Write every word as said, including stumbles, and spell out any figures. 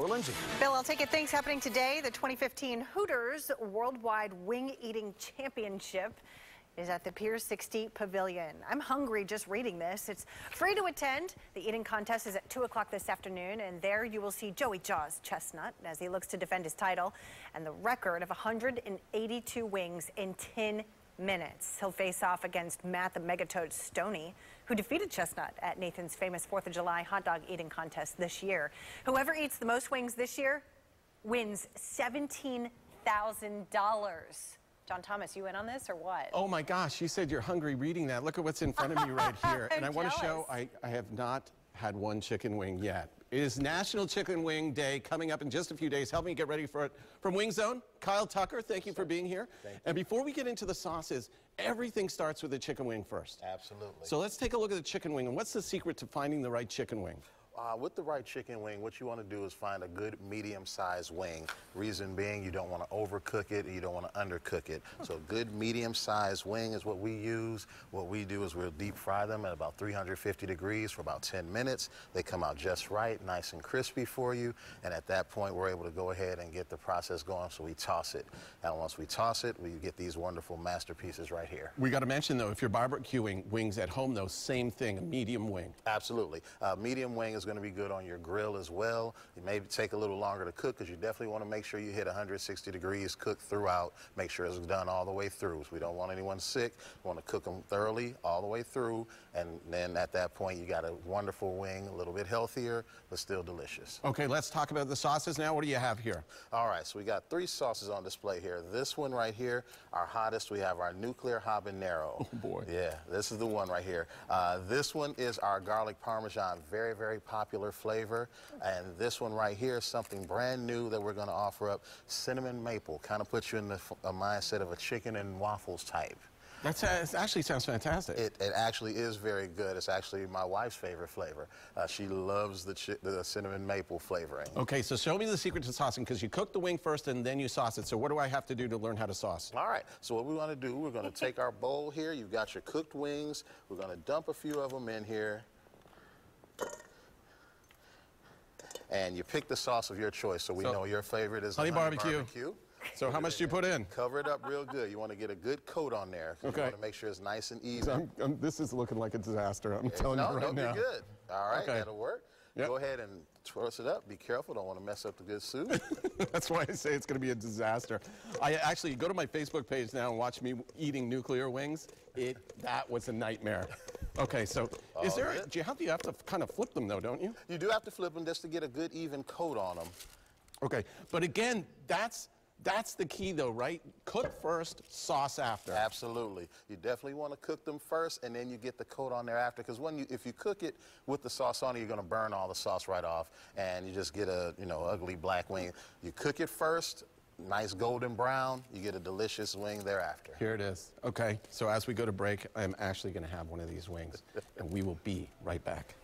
Or Lindsay. Bill, I'll take it. Things happening today. The twenty fifteen Hooters Worldwide Wing Eating Championship is at the Pier sixty Pavilion. I'm hungry just reading this. It's free to attend. The eating contest is at two o'clock this afternoon, and there you will see Joey Jaws Chestnut as he looks to defend his title and the record of one hundred eighty-two wings in ten minutes. He'll face off against Matt the Megatoad Stonie, who defeated Chestnut at Nathan's famous fourth of July hot dog eating contest this year. Whoever eats the most wings this year wins seventeen thousand dollars. John Thomas, you in on this or what? Oh my gosh, you said you're hungry reading that. Look at what's in front of me right here. And I want to show, I, I have not had one chicken wing yet. It is National Chicken Wing Day coming up in just a few days. Help me get ready for it. From Wing Zone, Kyle Tucker, thank you for being here. Thank you. And before we get into the sauces, everything starts with a chicken wing first. Absolutely. So let's take a look at the chicken wing. And what's the secret to finding the right chicken wing? Uh, with the right chicken wing, what you want to do is find a good medium-sized wing. Reason being, you don't want to overcook it, you don't want to undercook it. So good medium-sized wing is what we use. What we do is we'll deep fry them at about three hundred fifty degrees for about ten minutes. They come out just right, nice and crispy for you. And at that point, we're able to go ahead and get the process going, so we toss it. And once we toss it, we get these wonderful masterpieces right here. We got to mention, though, if you're barbecuing wings at home, though, same thing, a medium wing. Absolutely. Uh, medium wing is going to be good on your grill as well. It may take a little longer to cook because you definitely want to make sure you hit one hundred sixty degrees, cook throughout, make sure it's done all the way through. So we don't want anyone sick. We want to cook them thoroughly all the way through, and then at that point you got a wonderful wing, a little bit healthier but still delicious. Okay, let's talk about the sauces now. What do you have here? All right, so we got three sauces on display here. This one right here, our hottest, we have our nuclear habanero. Oh boy. Yeah, this is the one right here. Uh, this one is our garlic parmesan, very, very popular. popular flavor. And this one right here is something brand new that we're going to offer up, cinnamon maple. Kind of puts you in the a mindset of a chicken and waffles type. That uh, actually sounds fantastic. It, it actually is very good. It's actually my wife's favorite flavor. Uh, she loves the, chi the cinnamon maple flavoring. Okay, so show me the secret to saucing, because you cook the wing first and then you sauce it. So what do I have to do to learn how to sauce? All right, so what we want to do, we're going to take our bowl here. You've got your cooked wings. We're going to dump a few of them in here. And you pick the sauce of your choice, so we so, know your favorite is honey barbecue. barbecue. So how much do you put in? Cover it up real good. You want to get a good coat on there. Okay. You want to make sure it's nice and easy. I'm, I'm, this is looking like a disaster. I'm it's, telling no, you right no, now. No, you're good. All right, okay. That'll work. Yep. Go ahead and twist it up. Be careful. Don't want to mess up the good soup. That's why I say it's going to be a disaster. I actually go to my Facebook page now and watch me eating nuclear wings. It that was a nightmare. Okay, so is there? A, do you have to, you have to kind of flip them though, don't you? You do have to flip them just to get a good even coat on them. Okay, but again, that's that's the key though, right? Cook first, sauce after. Absolutely. You definitely want to cook them first, and then you get the coat on there after. Because when you, if you cook it with the sauce on it, you're going to burn all the sauce right off, and you just get a you know ugly black wing. You cook it first. Nice golden brown, you get a delicious wing thereafter. Here it is. Okay, so as we go to break, I'm actually going to have one of these wings, and we will be right back.